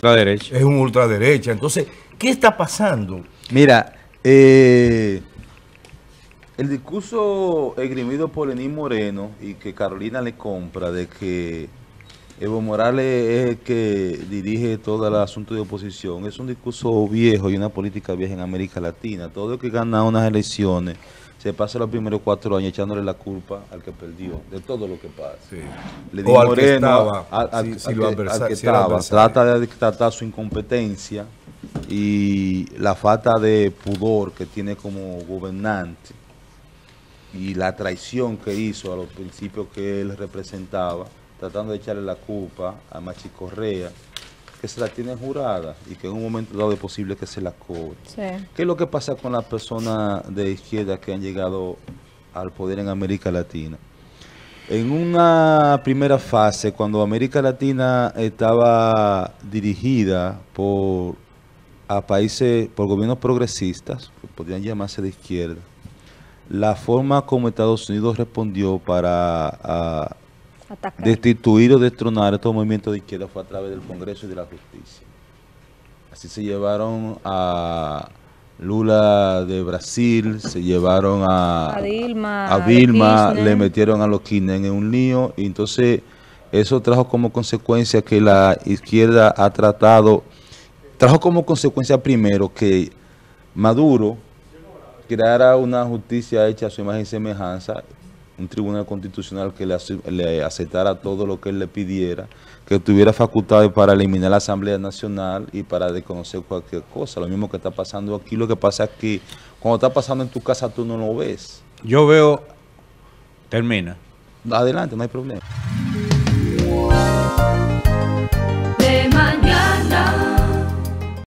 ultraderecha. Es un ultraderecha. Entonces, ¿qué está pasando? Mira, el discurso esgrimido por Lenín Moreno y que Carolina le compra de que Evo Morales es el que dirige todo el asunto de oposición, es un discurso viejo y una política vieja en América Latina. Todo el que gana unas elecciones se pasa los primeros 4 años echándole la culpa al que perdió, de todo lo que pasa. Sí. Lenín Moreno, al que estaba, trata de tratar su incompetencia y la falta de pudor que tiene como gobernante y la traición que hizo a los principios que él representaba, tratando de echarle la culpa a Machi Correa, que se la tiene jurada y que en un momento dado es posible que se la cobre. Sí. ¿Qué es lo que pasa con las personas de izquierda que han llegado al poder en América Latina? En una primera fase, cuando América Latina estaba dirigida por por gobiernos progresistas, que podrían llamarse de izquierda, la forma como Estados Unidos respondió para atacar, destituir o destronar estos movimientos de izquierda fue a través del Congreso y de la Justicia. Así se llevaron a Lula de Brasil, se llevaron a Vilma, le metieron a los Kirchner en un lío, y entonces eso trajo como consecuencia que la izquierda ha tratado, trajo como consecuencia primero que Maduro creara una justicia hecha a su imagen y semejanza, un tribunal constitucional que le aceptara todo lo que él le pidiera, que tuviera facultades para eliminar la Asamblea Nacional y para desconocer cualquier cosa. Lo mismo que está pasando aquí. Lo que pasa es que cuando está pasando en tu casa tú no lo ves. Yo veo... Termina. Adelante, no hay problema.